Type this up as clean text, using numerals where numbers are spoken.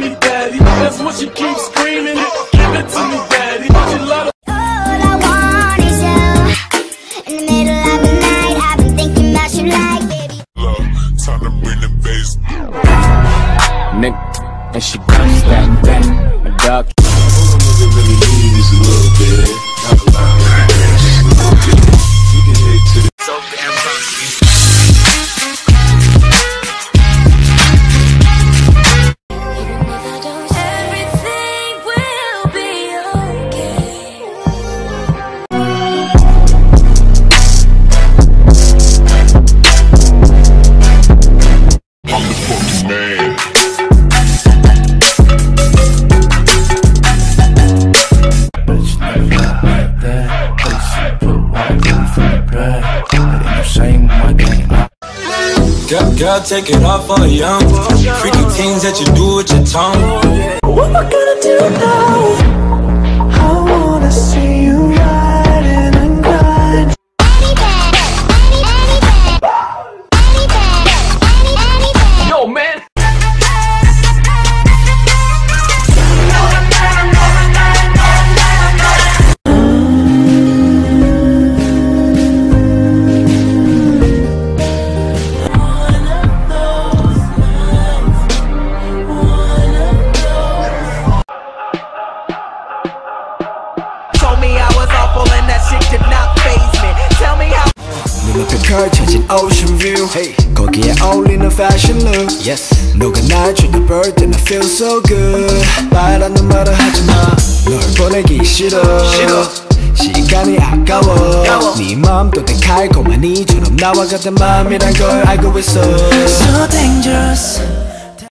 to me, daddy. That's what she keeps screaming. Give it to me, daddy. She love it. And she comes back, my dog. All a nigga really need is a little bit. Not a lot, just a little bit. You can hit to the so damn perfect. Everything will be okay. I'm the fucking man. Girl, take it off on young. Freaky things that you do with your tongue. What am I gonna do now? I wanna see you riding and grind. Yo, man. 눈앞에 펼쳐진 ocean view hey. 거기에 어울리는 fashion look yes. 누가 날 주는 bird and I feel so good 말하는 말을 하지마 널 보내기 싫어 시간이 아까워 네 맘도 내 칼고만 이처럼 나와 같은 맘이란 걸 알고 있어